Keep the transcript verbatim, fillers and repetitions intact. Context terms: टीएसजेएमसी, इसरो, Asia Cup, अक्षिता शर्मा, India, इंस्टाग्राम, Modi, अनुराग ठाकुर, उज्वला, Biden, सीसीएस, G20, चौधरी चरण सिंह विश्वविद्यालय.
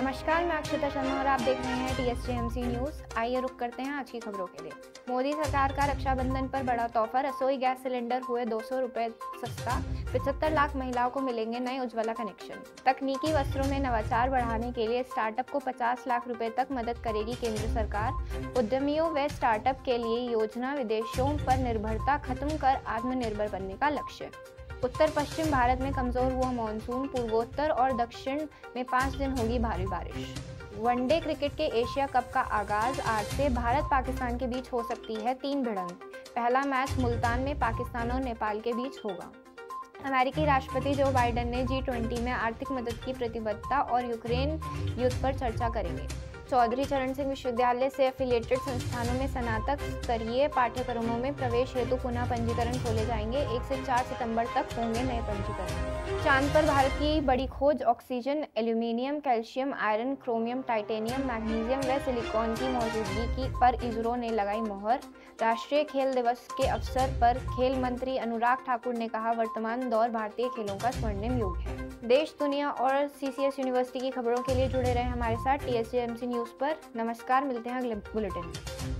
नमस्कार, मैं अक्षिता शर्मा और आप देख रहे हैं टीएसजेएमसी न्यूज़। आइए रुक करते हैं आज की खबरों के लिए। मोदी सरकार का रक्षाबंधन पर बड़ा तोहफा, रसोई गैस सिलेंडर हुए दो सौ रुपये सस्ता। पचहत्तर लाख महिलाओं को मिलेंगे नए उज्वला कनेक्शन। तकनीकी वस्त्रों में नवाचार बढ़ाने के लिए स्टार्टअप को पचास लाख रुपए तक मदद करेगी केंद्र सरकार। उद्यमियों व स्टार्टअप के लिए योजना, विदेशों पर निर्भरता खत्म कर आत्मनिर्भर बनने का लक्ष्य। उत्तर पश्चिम भारत में कमजोर हुआ मानसून, पूर्वोत्तर और दक्षिण में पाँच दिन होगी भारी बारिश। वनडे क्रिकेट के एशिया कप का आगाज, आज से भारत पाकिस्तान के बीच हो सकती है तीन भिड़ंत। पहला मैच मुल्तान में पाकिस्तान और नेपाल के बीच होगा। अमेरिकी राष्ट्रपति जो बाइडन ने जी ट्वेंटी में आर्थिक मदद की प्रतिबद्धता और यूक्रेन युद्ध पर चर्चा करेंगे। चौधरी चरण सिंह विश्वविद्यालय से एफिलिएटेड संस्थानों में स्नातक स्तरीय पाठ्यक्रमों में प्रवेश हेतु पुनः पंजीकरण खोले जाएंगे। एक से चार सितंबर तक होंगे नए पंजीकरण। चांद पर भारत की बड़ी खोज, oxygen, aluminium, calcium, iron, chromium, titanium, magnesium व सिलिकॉन की मौजूदगी की पर इसरो ने लगाई मोहर। राष्ट्रीय खेल दिवस के अवसर पर खेल मंत्री अनुराग ठाकुर ने कहा, वर्तमान दौर भारतीय खेलों का स्वर्णिम युग है। देश, दुनिया और सीसीएस यूनिवर्सिटी की खबरों के लिए जुड़े रहे हमारे साथ टीएसजेएमसी न्यूज़ पर। नमस्कार, मिलते हैं अगले बुलेटिन में।